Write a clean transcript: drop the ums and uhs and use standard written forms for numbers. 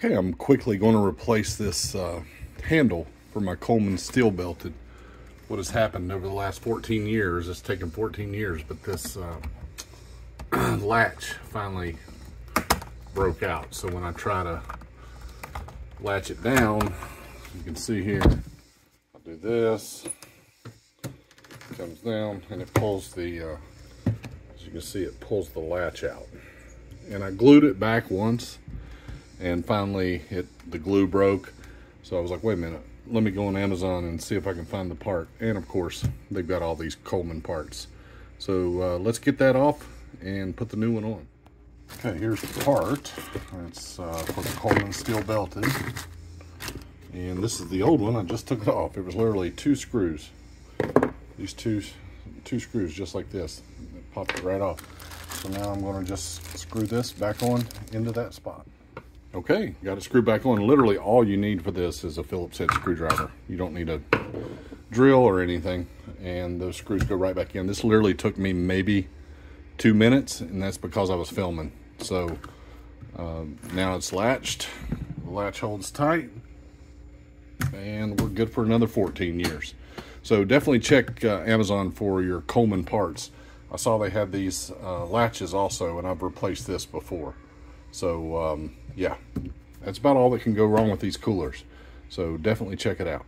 Okay, I'm quickly going to replace this handle for my Coleman Steel Belted. What has happened over the last 14 years, it's taken 14 years, but this latch finally broke out. So when I try to latch it down, you can see here, I'll do this, it comes down and it pulls the, as you can see, it pulls the latch out. And I glued it back once and finally the glue broke. So I was like, wait a minute, let me go on Amazon and see if I can find the part. And of course, they've got all these Coleman parts. So let's get that off and put the new one on. Okay, here's the part. It's for the Coleman Steel Belted. And this is the old one, I just took it off. It was literally two screws. These two screws just like this. It popped it right off. So now I'm gonna just screw this back on into that spot. Okay, got it screwed back on. Literally all you need for this is a Phillips head screwdriver. You don't need a drill or anything. And those screws go right back in. This literally took me maybe 2 minutes, and that's because I was filming. So now it's latched. The latch holds tight. And we're good for another 14 years. So definitely check Amazon for your Coleman parts. I saw they had these latches also, and I've replaced this before. So yeah, that's about all that can go wrong with these coolers. So definitely check it out.